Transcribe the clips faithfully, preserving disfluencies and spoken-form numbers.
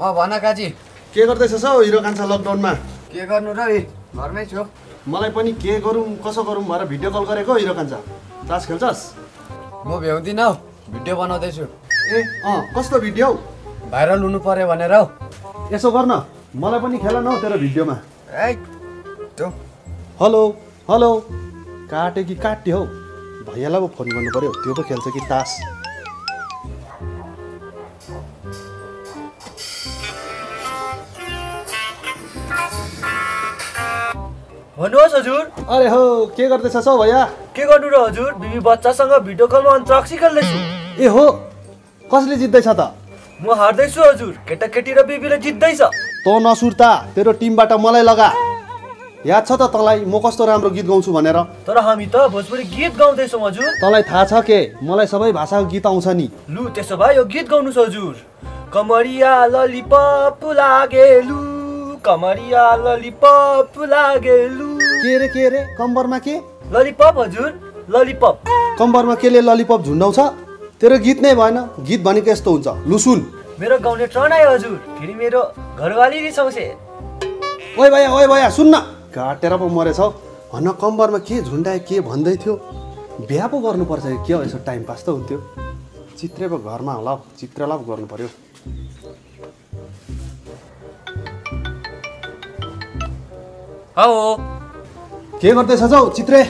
अँ भन काजी, के गर्दैछस् हौ हिरो कान्छा लकडाउनमा? के गर्नु र, घरमै छु। मलाई पनि के गरौँ कसो गरौँ भनेर भिडियो कल गरेको। हिरो कान्छा तास खेल्छस्? म भ्याउँदिन हौ, भिडियो बनाउँदैछु। ए अँ, कस्तो भिडियो? भाइरल हुनु पर्यो भनेर हौ। यसो गर्न, मलाई पनि खेल न हौ तेरो भिडियोमा। ए त्यो हेलो हेलो काटे कि काटे हौ, भैयालाई पो फोन गर्नु पर्यो, त्यो पो खेल्छ कि तास। भन्नुहोस् हजुर। अरे हो, के गर्दैछस् हौ भैया? के गर्नु र हजुर, बिबी बच्चासँग भिडियो कलमा अन्तराक्षी खेल्दैछु। ए हो, कसले जित्दैछ त? म हार्दैछु हजुर, केटाकेटी र बिबीले जित्दैछ। तँ नसुर्ता, तेरो टिमबाट मलाई लगा। याद छ त तँलाई म कस्तो राम्रो गीत गाउँछु भनेर? तर हामी त भोजपुरी गीत गाउँदैछौँ हजुर। तँलाई थाहा छ के मलाई सबै भाषाको गीत आउँछ नि। लु त्यसो भए यो गीत गाउनुहोस् हजुर। कमरिया ललिपप लागेलु, कमरिया ललिपप लागेलु। के रे के रे, कम्बरमा के? ललिपप हजुर, ललिपप। कम्बरमा केले ललिपप झुन्डाउँछ? तेरो गीत नै भएन। गीत भनेको यस्तो हुन्छ, लु सुन। मेरो गाउने ट्रनाइ हजुर, फेरि मेरो घरवाली रिसाउँछे। ओइ भैया ओइ भैया सुन्न, काटेर पो मरेछ हौ। भन कम्बरमा के झुन्डाए के भन्दै थियो? बिहा पो गर्नुपर्छ कि हो, यसो टाइम पास त हुन्थ्यो। चित्रे पो घरमा होला हौ, चित्रलाप गर्नु पर्यो। हौ के गर्दैछस् हौ चित्रे?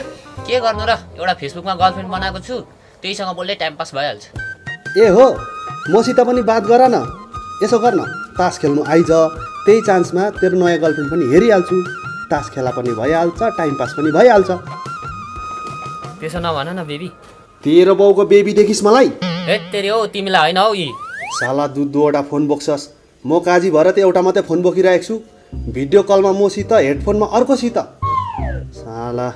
के गर्नु र, एउटा फेसबुकमा गर्लफ्रेन्ड बनाएको छु, त्यहीसँग बोल्दै टाइम पास भइहाल्छ। ए हो, मसित पनि बात गर न। यसो गर्न, तास खेल्नु आइज, त्यही चान्समा तेरो नयाँ गर्लफ्रेन्ड पनि हेरिहाल्छु। तास खेला पनि भइहाल्छ, टाइम पास पनि भइहाल्छ। त्यसो नभन न बेबी, तेरो बाउको बेबी देखिस् मलाई? हे तेरो हो, तिमीलाई हैन हौ। यी साला दु दुवटा फोन बोक्छस्। म काजी भएर त एउटा मात्रै फोन बोकिरहेको छु, भिडियो कलमा मसित, हेडफोनमा अर्कोसित। साला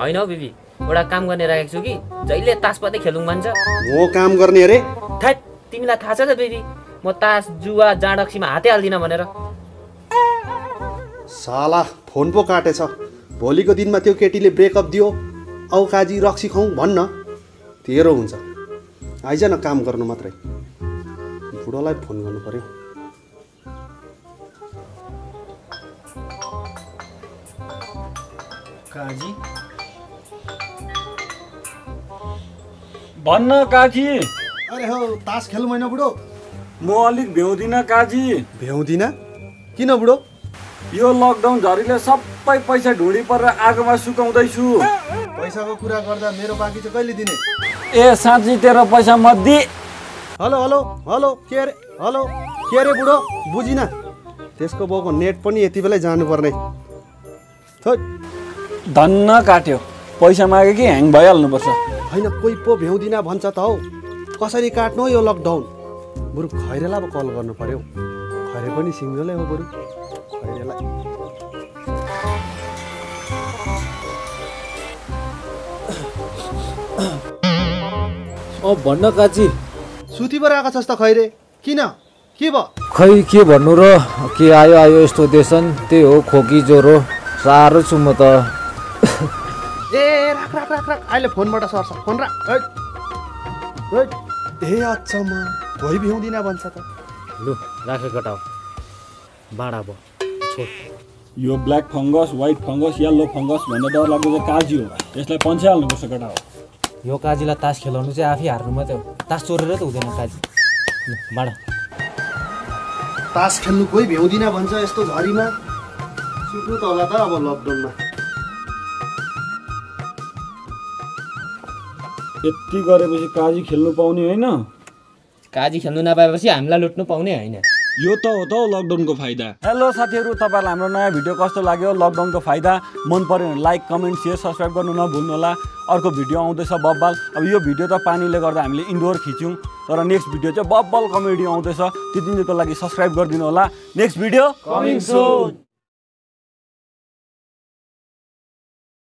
हैन हौ बेबी, एउटा काम गर्ने राखेको छु कि जहिले तास पत्तै खेलौँ भन्छ। म काम गर्ने अरे? थैट, तिमीलाई थाहा छ त बेबी, म तास जुवा जाडक्सीमा हातै हाल्दिन भनेर। साला फोन पो काटेछ। भोलिको दिनमा त्यो केटीले ब्रेकअप दियो, औ काजी रक्सी खाउँ भन्न, तेरो हुन्छ। आइज न काम गर्नु मात्रै। बुढोलाई फोन गर्नु पर्यो। काजी भन्न काजी। अरे हो, तास खेलौँ होइन बुढो? म अलिक भ्याउँदिन काजी। भ्याउँदिन किन बुढो? यो लकडाउन झरीले सबै पैसा ढुँडी परेर आगोमा सुकाउँदैछु। पैसाको कुरा गर्दा मेरो बाँकी चाहिँ कहिले दिने? ए साँच्ची तेरो पैसा म दि। हेलो हेलो हेलो के अरे, हेलो के अरे बुढो? बुझिन, त्यसको बाउको नेट पनि यति बेलै जानुपर्ने। धन्न काट्यो, पैसा माग्यो कि ह्याङ भइहाल्नुपर्छ। होइन, कोही पो भ्याउँदिन भन्छ त हौ, कसरी काट्नु हो यो लकडाउन। बरु खैरेलाई पो कल गर्नु पर्यो, खैरे पनि सिङ्गलै हो। बरु भन्न काजी, सुती पर आएको छस् त? खैरे किन, के भयो? खै के भन्नु र, के आयो आयो यस्तो देसन, त्यही हो खोकी ज्वरो, साह्रो छु म त। ए राख राख राख राख, अहिले फोनबाट सर्छ, फोन राख। ए अचम्म, भोइ भ्याउँदिन भन्छ त। लु राखेको टाउ बाँडा भयो। यो black fungus, white fungus, yellow fungus भन्ने डर लाग्दो काजी हो, यसलाई पन्छाल्नुपर्छ केटा हो। यो काजीलाई तास खेलाउनु चाहिँ आफै हार्नु मात्रै हो, तास चोरेर त हुँदैन काजी। माडा तास खेल्नु कोही भ्याउँदिन भन्छ यस्तो झरीमा, सुत्नु त होला त अब लकडाउनमा। यति गरेपछि काजी खेल्नु पाउने होइन? काजी खेल्नु नपाएपछि हामीलाई लुट्नु पाउने होइन? यो त हो त लकडाउनको फाइदा। हेलो साथीहरू, तपाईँलाई हाम्रो नयाँ भिडियो कस्तो लाग्यो? लकडाउनको फाइदा मन पऱ्यो भने लाइक, कमेन्ट, सेयर, सब्सक्राइब गर्नु नभुल्नुहोला। अर्को भिडियो आउँदैछ बब्बाल। अब यो भिडियो त पानीले गर्दा हामीले इन्डोर खिच्यौँ, तर नेक्स्ट भिडियो चाहिँ बब्बाल कमेडी आउँदैछ, त्यति दिनको लागि सब्सक्राइब गरिदिनु होला। नेक्स्ट भिडियो कमिङ सुन।